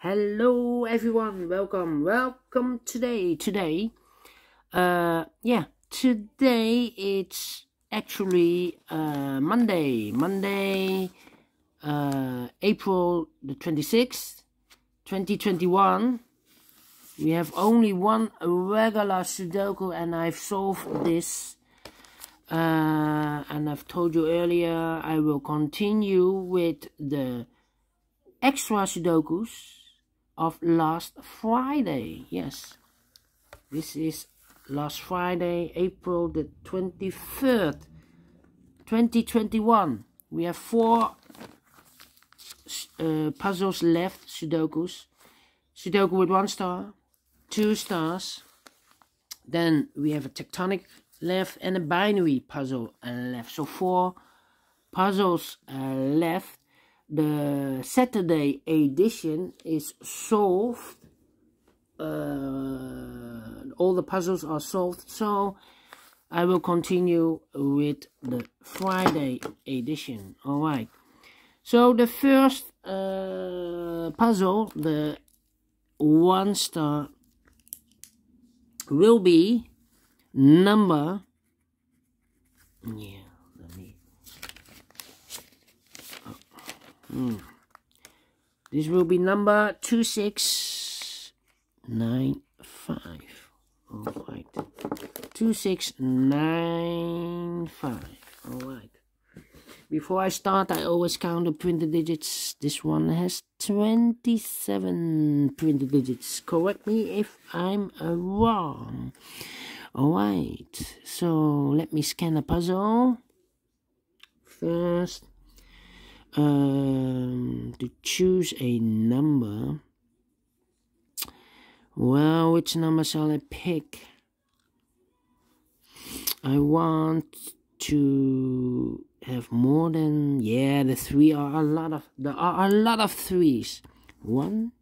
Hello everyone, welcome today it's actually Monday, April the 26th, 2021. We have only one regular Sudoku and I've solved this, and I've told you earlier I will continue with the extra Sudokus of last Friday. Yes, this is last Friday, April the 23rd, 2021. We have four puzzles left, Sudokus. Sudoku with 1 star, 2 stars. Then we have a tectonic left and a binary puzzle left. So 4 puzzles left. The Saturday edition is solved. All the puzzles are solved, so I will continue with the Friday edition. Alright, so the first puzzle, the 1 star, will be number... This will be number 2695. Alright. 2695. Alright. Before I start, I always count the printed digits. This one has 27 printed digits. Correct me if I'm wrong. Alright. So, let me scan the puzzle. First, to choose a number. Well, which number shall I pick? I want to have more than... yeah, the 3 are a lot of... there are a lot of 3s. 1,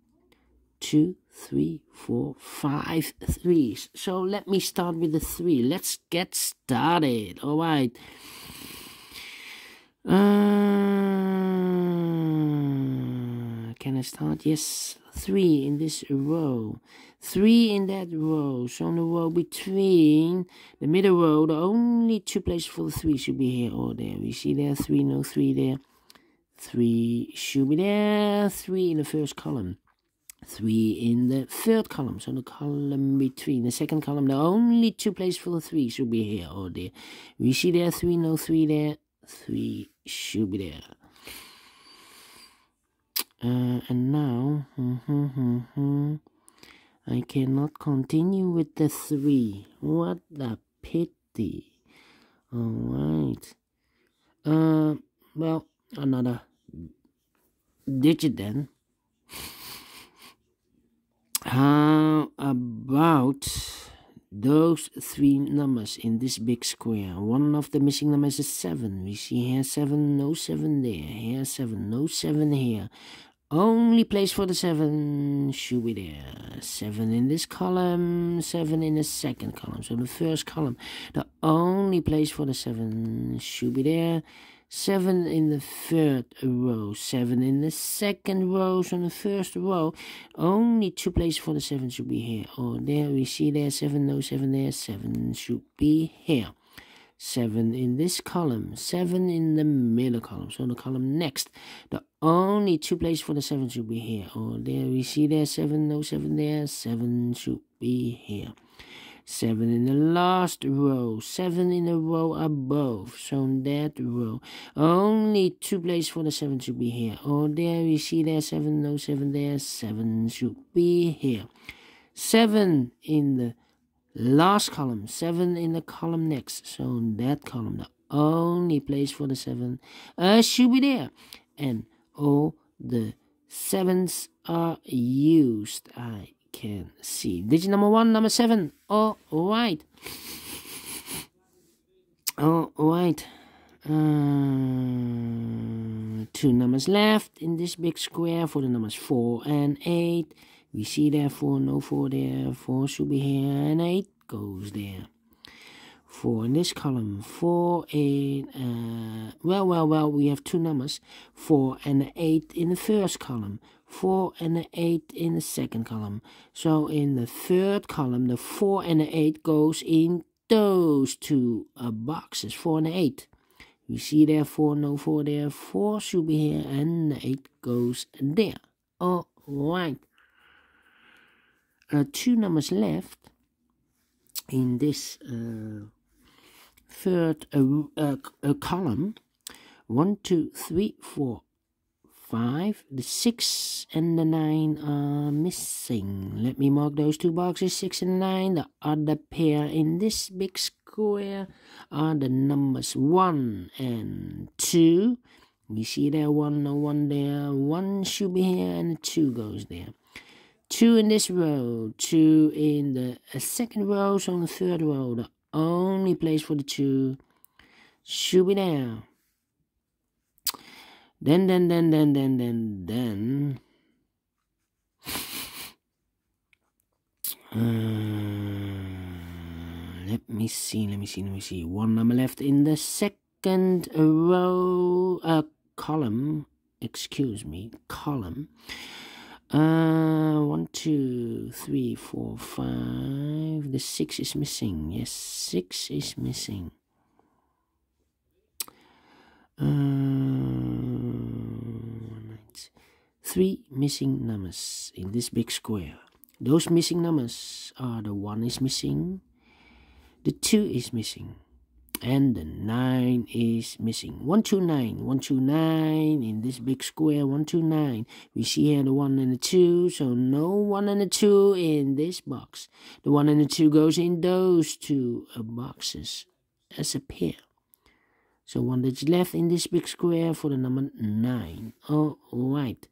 2, 3, 4, 5 3s. So let me start with the 3. Let's get started. Alright. Can I start? Yes, 3 in this row, 3 in that row. So on the row between the middle row, the only 2 places for the 3 should be here or there. We see there 3, no 3 there. 3 should be there. 3 in the first column, 3 in the third column. So the column between the second column, the only 2 places for the 3 should be here or there. We see there 3, no 3 there. 3 should be there. And now I cannot continue with the 3. What a pity. Alright. Well, another digit then. How about those 3 numbers in this big square? One of the missing numbers is 7. We see here 7, no 7 there. Here 7, no 7 here. Only place for the 7 should be there. 7 in this column, 7 in the second column. So the first column, the only place for the 7 should be there. 7 in the third row, 7 in the second row. So in the first row, only 2 places for the 7 should be here or there. We see there 7, no 7 there. 7 should be here. 7 in this column, 7 in the middle column. So the column next, the only 2 places for the 7 should be here or there. We see there 7, no 7 there. 7 should be here. 7 in the last row, 7 in the row above. So in that row, only 2 places for the 7 should be here or there. We see there 7, no 7 there. 7 should be here. 7 in the last column, 7 in the column next. So in that column, the only place for the 7 should be there. And all the 7s are used. I can see digit number 1, number 7. All right. 2 numbers left in this big square for the numbers 4 and 8. We see there 4, no 4 there. 4 should be here and 8 goes there. 4 in this column, 4, 8. We have 2 numbers, 4 and 8 in the first column. 4 and an 8 in the second column. So in the third column, the 4 and an 8 goes in those two boxes, 4 and an 8. You see there 4, no 4 there, 4 should be here, and the 8 goes there. Alright. Two numbers left in this third column. 1, 2, 3, 4, 5. The 6 and the 9 are missing. Let me mark those two boxes, 6 and 9. The other pair in this big square are the numbers 1 and 2. You see there 1, no 1 there. 1 should be here and 2 goes there. 2 in this row, 2 in the second row, so on the third row, the only place for the 2 should be there. Then let me see. One number left in the second row, column. 1, 2, 3, 4, 5, the 6 is missing, yes, 6 is missing. Right. 3 missing numbers in this big square. Those missing numbers are the 1 is missing, the 2 is missing, and the 9 is missing. 1, 2, 9 in this big square. 1, 2, 9. We see here the 1 and the 2, so no 1 and the 2 in this box. The 1 and the 2 goes in those two boxes as a pair. So 1 that's left in this big square for the number 9. Alright.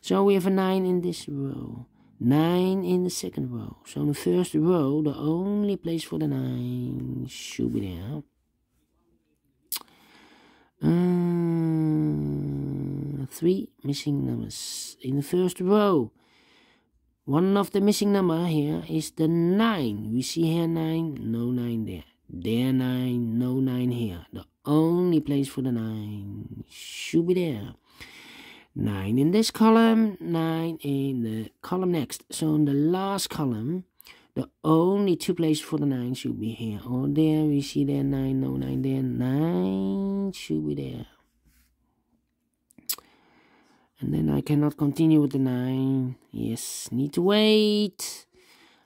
So we have a 9 in this row, 9 in the second row. So in the first row, the only place for the 9 should be there. 3 missing numbers in the first row. One of the missing number here is the 9. We see here 9, no 9 there. There 9, no 9 here. The only place for the 9 should be there. 9 in this column, 9 in the column next. So in the last column, the only two places for the 9 should be here or there. We see there 9, no 9 there, 9 should be there. And then I cannot continue with the 9. Yes, need to wait.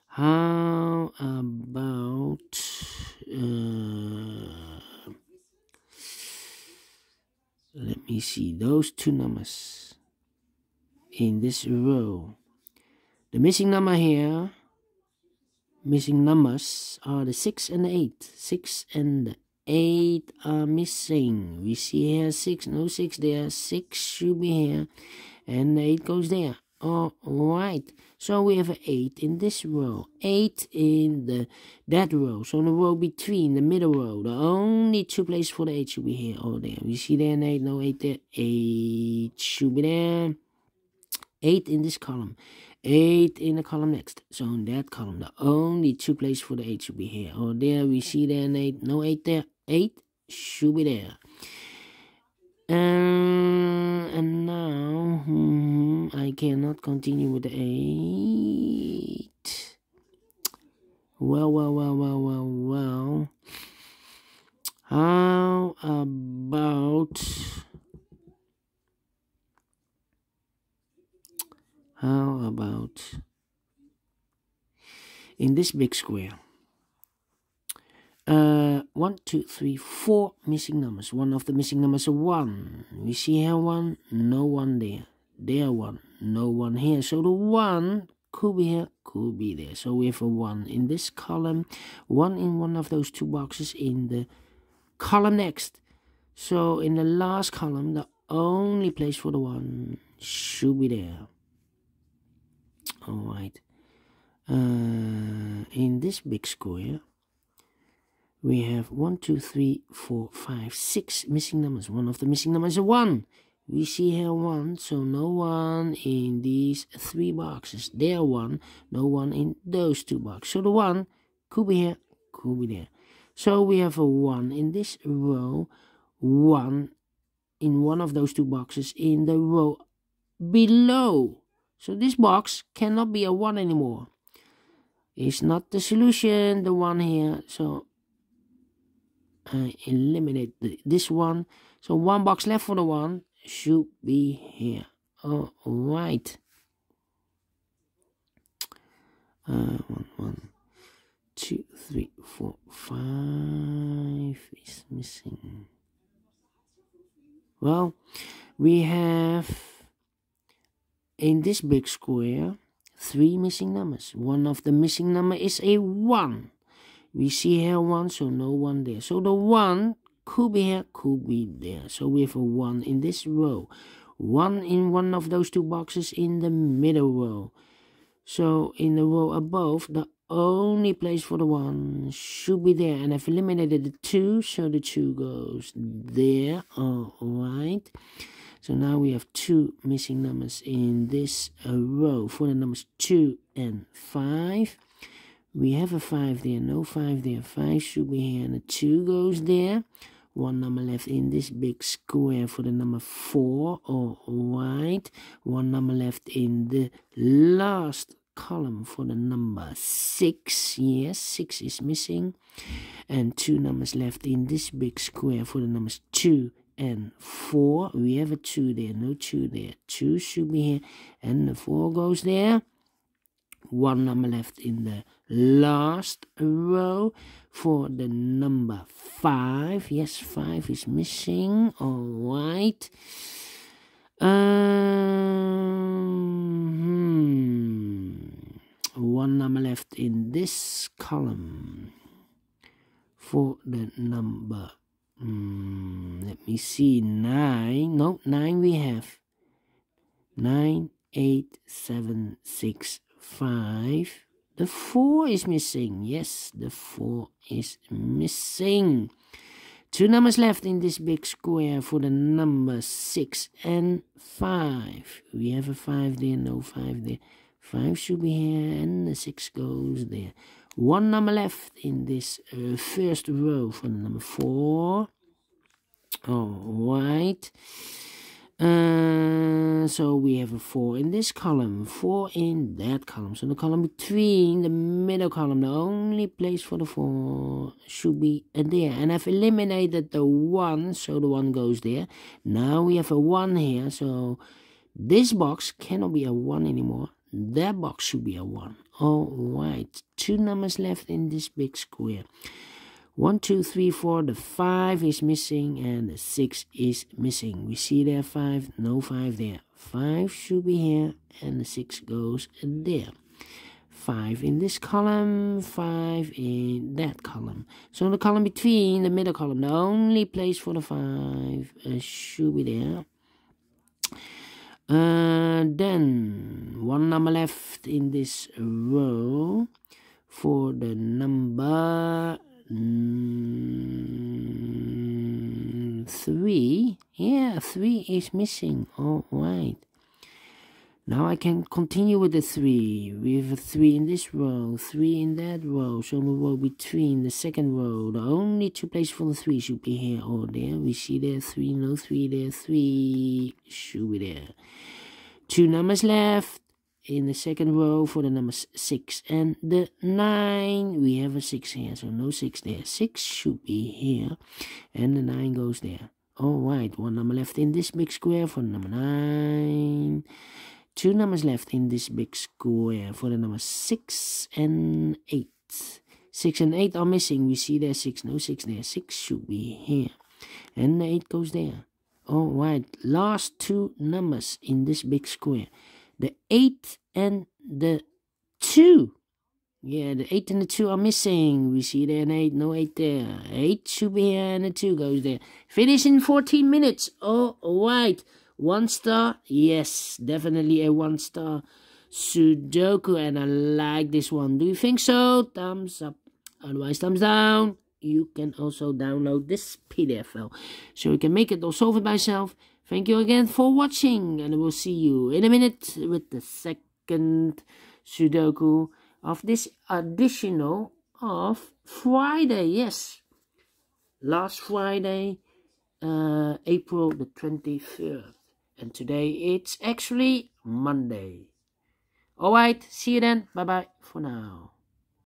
How about 2 numbers in this row. The missing number here, missing numbers are the 6 and the 8. 6 and the 8 are missing. We see here 6, no 6 there, 6 should be here, and the 8 goes there. Alright, so we have an 8 in this row, 8 in that row, so in the row between, the middle row, the only two places for the 8 should be here or there. We see there an 8, no 8 there, 8 should be there, 8 in this column, 8 in the column next, so in that column, the only two places for the 8 should be here or there. We see there an 8, no 8 there, 8 should be there. And now I cannot continue with the 8. Well. How about in this big square? 1, 2, 3, 4 missing numbers. One of the missing numbers are 1. We see here 1, no 1 there. There 1, no 1 here. So the 1 could be here, could be there. So we have a 1 in this column, 1 in one of those two boxes in the column next. So in the last column, the only place for the 1 should be there. Alright. In this big square, we have 1, 2, 3, 4, 5, 6 missing numbers. One of the missing numbers is a 1. We see here 1, so no 1 in these 3 boxes. There 1, no 1 in those 2 boxes. So the 1 could be here, could be there. So we have a 1 in this row, 1 in one of those 2 boxes in the row below. So this box cannot be a 1 anymore. It's not the solution, the one here. So I eliminate this one. So one box left for the 1 should be here. All right. 1, 2, 3, 4, 5 is missing. Well, we have in this big square 3 missing numbers. One of the missing number is a 1. We see here 1, so no 1 there. So the 1 could be here, could be there. So we have a 1 in this row, 1 in one of those 2 boxes in the middle row. So in the row above, the only place for the 1 should be there. And I've eliminated the 2, so the 2 goes there. Alright. So now we have 2 missing numbers in this row. For the numbers 2 and 5. We have a 5 there, no 5 there. 5 should be here and a 2 goes there. 1 number left in this big square for the number 4. Alright. 1 number left in the last column for the number 6. Yes, 6 is missing. And 2 numbers left in this big square for the numbers 2 and 4. We have a 2 there, no 2 there. 2 should be here and the 4 goes there. 1 number left in the last row for the number 5. Yes, 5 is missing. Alright. One number left in this column for the number, let me see, 9. No, 9 we have. 9, 8, 7, 6, 5. The 4 is missing. Yes, the 4 is missing. 2 numbers left in this big square for the number 6 and 5. We have a 5 there, no 5 there. 5 should be here and the 6 goes there. 1 number left in this first row for the number 4. Alright. So we have a 4 in this column, 4 in that column. So the column between the middle column, the only place for the 4 should be there. And I've eliminated the 1, so the 1 goes there. Now we have a 1 here, so this box cannot be a 1 anymore. That box should be a 1. Alright, 2 numbers left in this big square. 1, 2, 3, 4, the 5 is missing and the 6 is missing. We see there 5, no 5 there. 5 should be here and the 6 goes there. 5 in this column, 5 in that column. So the column between the middle column, the only place for the 5 should be there. Then 1 number left in this row for the number 3. Yeah, 3 is missing. Alright. Now I can continue with the 3. We have a 3 in this row, 3 in that row. So the row between the second row, the only 2 places for the 3 should be here or there. We see there 3, no 3 there, 3 should be there. 2 numbers left in the second row for the numbers 6 and the 9. We have a 6 here, so no 6 there. 6 should be here and the 9 goes there. Alright, 1 number left in this big square for number 9. 2 numbers left in this big square for the number 6 and 8. 6 and 8 are missing. We see there 6, no 6 there. 6 should be here and the 8 goes there. Alright, last 2 numbers in this big square. The 8 and the 2. Yeah, the 8 and the 2 are missing. We see there an 8, no 8 there. 8 should be here and the 2 goes there. Finish in 14 minutes. Alright. 1 star. Yes, definitely a 1 star Sudoku. And I like this one. Do you think so? Thumbs up. Otherwise, thumbs down. You can also download this PDF file, so you can make it or solve it by yourself. Thank you again for watching, and I will see you in a minute with the second Sudoku of this additional of Friday. Yes, last Friday, April the 23rd, and today it's actually Monday. Alright, see you then. Bye bye for now.